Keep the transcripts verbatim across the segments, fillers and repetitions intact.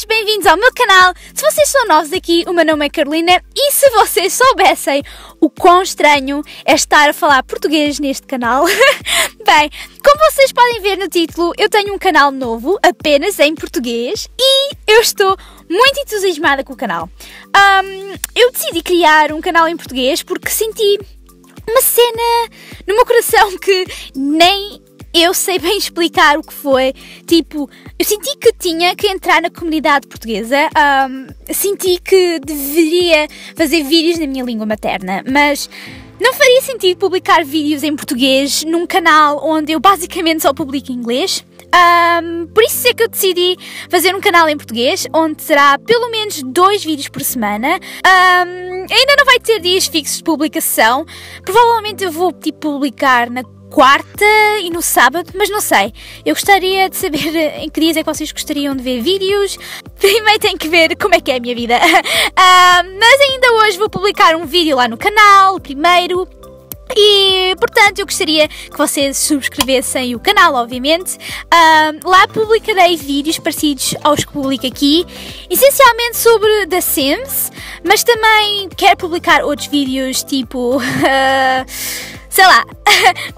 todos bem-vindos ao meu canal. Se vocês são novos aqui, o meu nome é Carolina e se vocês soubessem o quão estranho é estar a falar português neste canal. Bem, como vocês podem ver no título, eu tenho um canal novo, apenas em português, e eu estou muito entusiasmada com o canal. Um, eu decidi criar um canal em português porque senti uma cena no meu coração que nem eu sei bem explicar o que foi. Tipo, eu senti que tinha que entrar na comunidade portuguesa, um, senti que deveria fazer vídeos na minha língua materna, mas não faria sentido publicar vídeos em português num canal onde eu basicamente só publico em inglês. Um, por isso é que eu decidi fazer um canal em português, onde será pelo menos dois vídeos por semana. Um, ainda não vai ter dias fixos de publicação, provavelmente eu vou tipo, publicar na quarta e no sábado, mas não sei. Eu gostaria de saber em que dias é que vocês gostariam de ver vídeos. Primeiro tenho que ver como é que é a minha vida. Uh, mas ainda hoje vou publicar um vídeo lá no canal, primeiro. E, portanto, eu gostaria que vocês subscrevessem o canal, obviamente. Uh, lá publicarei vídeos parecidos aos que publico aqui, essencialmente sobre The Sims, mas também quero publicar outros vídeos tipo... Uh, sei lá,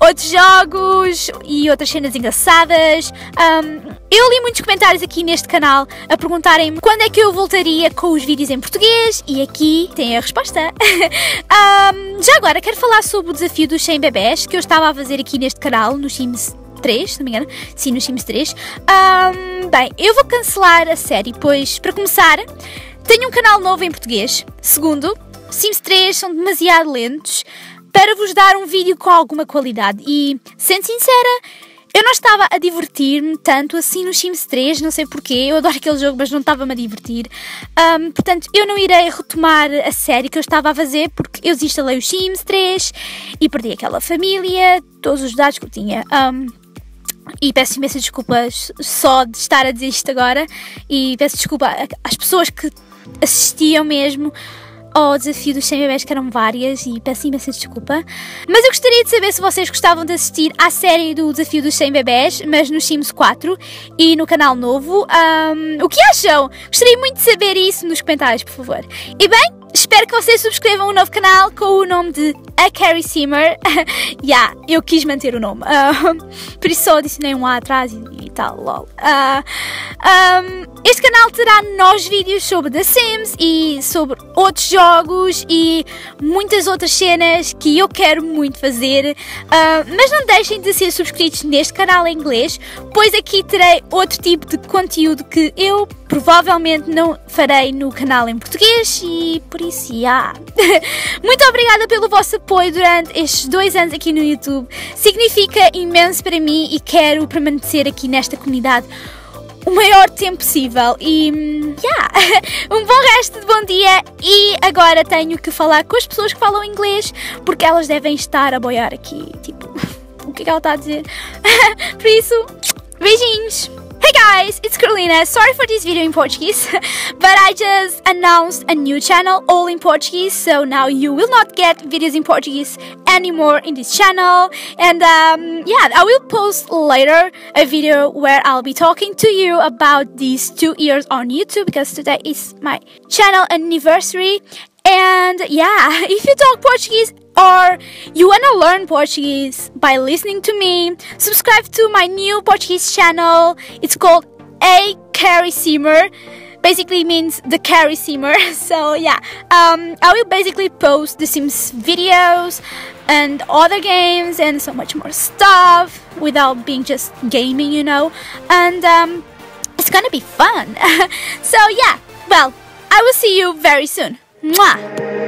outros jogos e outras cenas engraçadas. Um, eu li muitos comentários aqui neste canal a perguntarem-me quando é que eu voltaria com os vídeos em português e aqui tem a resposta. um, já agora quero falar sobre o desafio dos cem bebés que eu estava a fazer aqui neste canal, nos Sims três, se não me engano. Sim, nos Sims três. Um, bem, eu vou cancelar a série, pois, para começar, tenho um canal novo em português. Segundo, Sims três são demasiado lentos para vos dar um vídeo com alguma qualidade e, sendo sincera, eu não estava a divertir-me tanto assim no Sims três, não sei porquê, eu adoro aquele jogo, mas não estava-me a divertir. Um, portanto, eu não irei retomar a série que eu estava a fazer, porque eu desinstalei os Sims três e perdi aquela família, todos os dados que eu tinha. Um, e peço imensas desculpas só de estar a dizer isto agora e peço desculpa às pessoas que assistiam mesmo ao desafio dos cem bebés, que eram várias, e peço imensa desculpa. Mas eu gostaria de saber se vocês gostavam de assistir à série do desafio dos cem bebés, mas no Sims quatro e no canal novo. Um, o que acham? Gostaria muito de saber isso nos comentários, por favor. E bem, espero que vocês subscrevam o novo canal com o nome de A CarrieSimmer. Yeah, eu quis manter o nome. Uh, por isso só adicionei um A atrás e, e tal, lol. Uh, um, Este canal terá novos vídeos sobre The Sims e sobre outros jogos e muitas outras cenas que eu quero muito fazer. Uh, mas não deixem de ser subscritos neste canal em inglês, pois aqui terei outro tipo de conteúdo que eu provavelmente não farei no canal em português e por isso, yeah. Muito obrigada pelo vosso apoio durante estes dois anos aqui no YouTube. Significa imenso para mim e quero permanecer aqui nesta comunidade o maior tempo possível e, yeah, um bom resto de bom dia e agora tenho que falar com as pessoas que falam inglês porque elas devem estar a boiar aqui, tipo, o que é que ela está a dizer? Por isso, beijinhos! Hey guys, it's Carolina, sorry for this video in Portuguese, but I just announced a new channel all in Portuguese, so now you will not get videos in Portuguese anymore in this channel, and um, yeah, I will post later a video where I'll be talking to you about these two years on YouTube, because today is my channel anniversary, and yeah, if you talk Portuguese or you wanna learn Portuguese by listening to me, subscribe to my new Portuguese channel. It's called A CarrieSimmer. Basically means the CarrieSimmer. So yeah, um, I will basically post The Sims videos and other games and so much more stuff without being just gaming, you know. And um, it's gonna be fun. So yeah, well, I will see you very soon. Mwah!